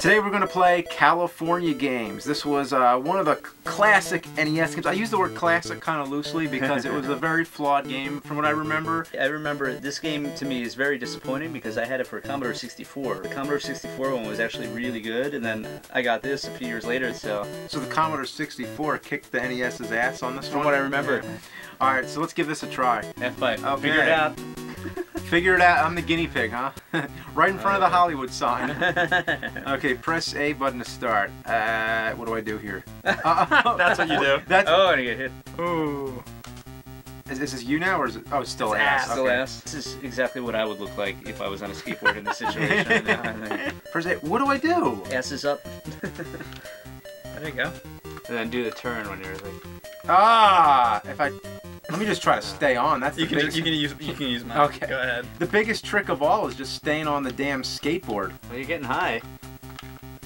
Today we're going to play California Games. This was one of the classic NES games. I use the word classic kind of loosely because it was a very flawed game from what I remember. I remember this game to me is very disappointing because I had it for Commodore 64. The Commodore 64 one was actually really good, and then I got this a few years later. So the Commodore 64 kicked the NES's ass on this one? From what I remember. Yeah. Alright, so let's give this a try. F5. Okay. Figure it out. Figure it out. I'm the guinea pig, huh? Right in front of the Hollywood sign. Okay, press A button to start. What do I do here? That's what you do. That's... Oh, I get hit. Ooh. Is this you now, or is it? Oh, it's still ass. Still ass. This is exactly what I would look like if I was on a skateboard in this situation. Press A. What do I do? Ass is up. There you go. And then do the turn when you're like. Ah! If I. Let me just try to stay on. That's the biggest... you can use mine. Okay. Go ahead. The biggest trick of all is just staying on the damn skateboard. Well, you're getting high.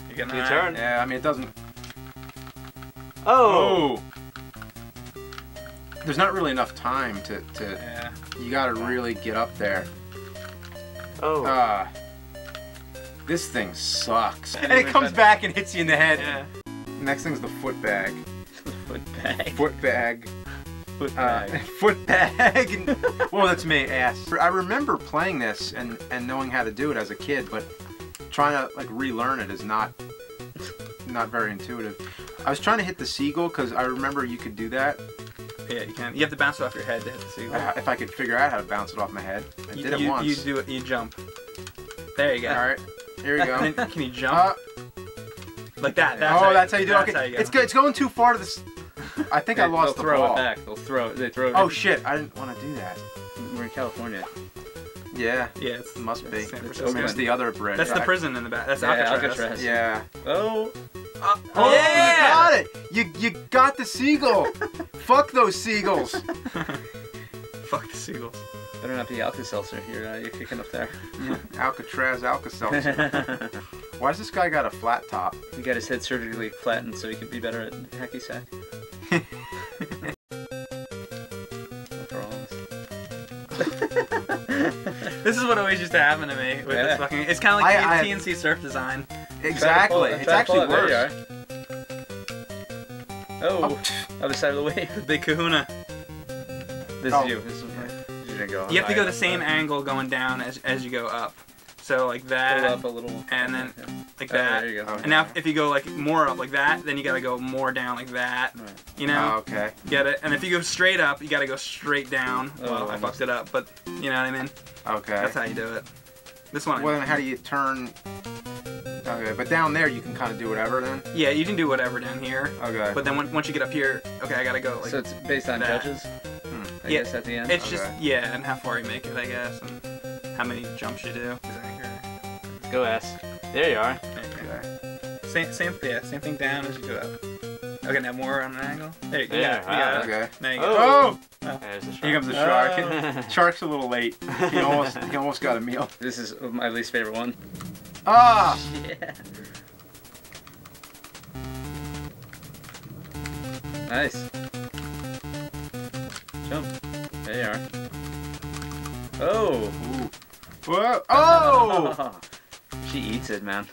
You're getting high. Turn. Yeah, I mean it doesn't. Oh. There's not really enough time to. Yeah. You gotta really get up there. Oh. This thing sucks. And it comes back and hits you in the head. Yeah. Next thing's the foot bag. Foot bag. Well, that's me, ass. I remember playing this and knowing how to do it as a kid, but trying to like relearn it is not very intuitive. I was trying to hit the seagull because I remember you could do that. Yeah, you can. You have to bounce it off your head to hit the seagull. If I could figure out how to bounce it off my head, I did it once. You do it. You jump. There you go. All right, here you go. Can you jump? Like that. That's how you do it. Okay. It's good. It's going too far to the. I think I lost the ball. They'll throw it back. They throw it. Oh shit! I didn't want to do that. We're in California. Yeah. Yeah. It must be. It's the other bridge. That's the prison in the back. That's Alcatraz. Yeah. Oh. Oh yeah! You got it. You got the seagull. Fuck those seagulls. Fuck the seagulls. Better not be Alka-Seltzer here. You're kicking up there. Alcatraz, Alka-Seltzer. Why has this guy got a flat top? He got his head surgically flattened so he could be better at hacky sack. This is what always used to happen to me with this fucking. It's kind of like TNC surf design. Exactly. It's actually worse. Oh, other side of the way. Big Kahuna. This is you. This is you. Didn't go. You have to go the same angle going down as you go up. So like that. Pull up a little. And then like that. There you go. And now if you go like more up like that, then you gotta go more down like that. Right. You know? Oh, okay. Get it? And if you go straight up, you gotta go straight down. Oh, well, I fucked it up, but you know what I mean? Okay. That's how you do it. This one. Well, then how do you turn? Okay, but down there you can kind of do whatever then? Yeah, you can do whatever down here. Okay. But then once you get up here, okay, I gotta go like. So it's based on judges? Hmm. I guess at the end? It's just, yeah, and how far you make it, I guess, and how many jumps you do. Go ass. There you are. Same thing down as you go up. Okay, now more on an angle. There you go. Okay. Now you go. Oh! There's the shark. Here comes the shark. Shark's a little late. He almost got a meal. This is my least favorite one. Ah! Yeah. Nice. Jump. There you are. Oh! Ooh. Whoa! Oh! She eats it, man.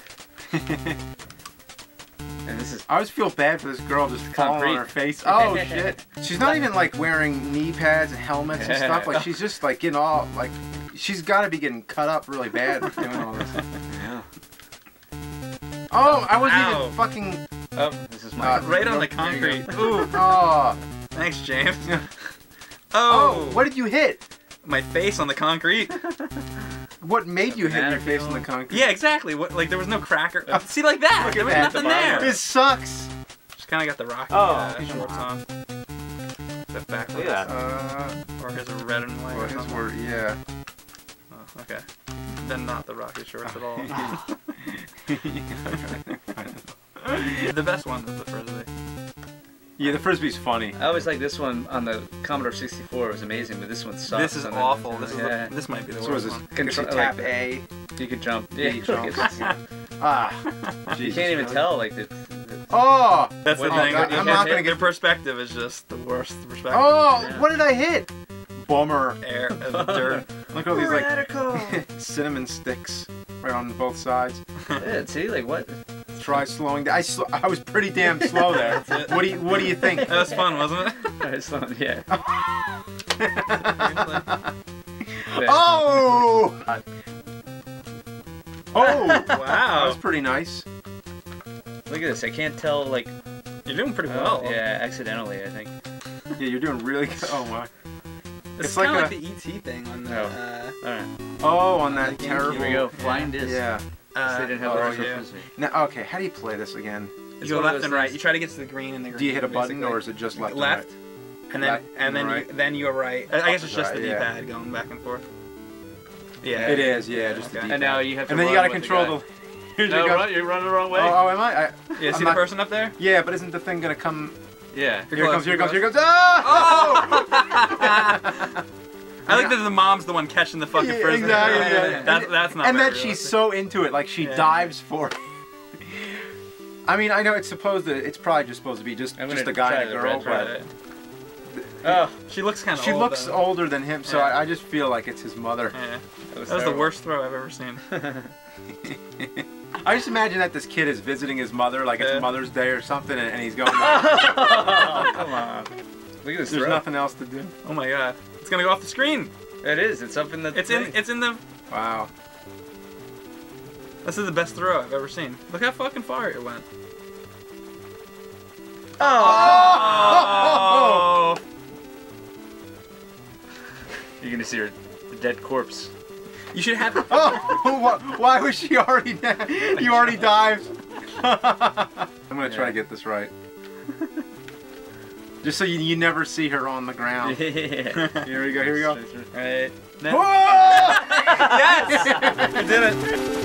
And this is. I always feel bad for this girl just falling on her face. Oh shit! She's not even like wearing knee pads and helmets and stuff. Like she's just like getting all like. She's got to be getting cut up really bad with doing all this. Yeah. Oh, I wasn't even fucking. Oh, this is my. Right on the concrete. Ooh. Oh. Thanks, James. Oh. What did you hit? My face on the concrete. What made you hit your face on the concrete? Yeah, exactly. What, like there was no cracker. See, like that. There was nothing there. This sucks. Just kind of got the Rocky shorts on. That backwards. Look at that. Or his red and white. Or his word, yeah. Oh, okay. Then not the Rocky shorts at all. The best one is the Frisbee. Yeah, the Frisbee's funny. I always like this one on the Commodore 64. It was amazing, but this one sucks. This is awful. This might be the worst one. Control, tap like, A. You could jump. Yeah, you jump. You can't even tell. Like the oh, that's the thing. I'm not gonna get. Their perspective is just the worst perspective. Oh, yeah. What did I hit? Bummer. Air and dirt. Look at all these like cinnamon sticks right on both sides. Yeah, see, like what? try slowing down. I was pretty damn slow there. What do you think? That was fun, wasn't it? That was fun, yeah. Oh! Oh! Wow! That was pretty nice. Look at this. I can't tell, like... You're doing pretty well. Yeah, accidentally, I think. Yeah, you're doing really good. Oh, wow. It's kind of like the E.T. thing on the... on that terrible... Here we go. Flying disc. Yeah. They didn't have now, okay, how do you play this again? You go left and right. You try to get to the green and the green. Do you hit a button or is it just left and right? And then you go right. I guess it's just the D-pad going back and forth. Yeah. It is, yeah, just the D-pad. And now you have to you're running the wrong way. Oh, am I? Yeah, see the person up there? Yeah, but isn't the thing going to come... Yeah. Here it comes, here it comes, here it comes. Oh! I like that the mom's the one catching the fucking person. Exactly. Yeah. That's not. And that she's so into it, like she dives for it. I mean, I know it's supposed to. It's probably just supposed to be just a guy and a girl, but she looks kind of. She looks older than him, so I just feel like it's his mother. Yeah. That was the worst throw I've ever seen. I just imagine that this kid is visiting his mother, like it's Mother's Day or something, and he's going. Oh, come on. Look at this. There's nothing else to do. Oh my god. It's gonna go off the screen. It is. It's up in the. It's in the. Wow. This is the best throw I've ever seen. Look how fucking far it went. Oh. Oh. You're gonna see her dead corpse. You should have. Oh. Why was she already dead? You already dived. I'm gonna try to get this right. Just so you never see her on the ground. Yeah. Here we go, here we go. All right. Whoa! Yes! You did it.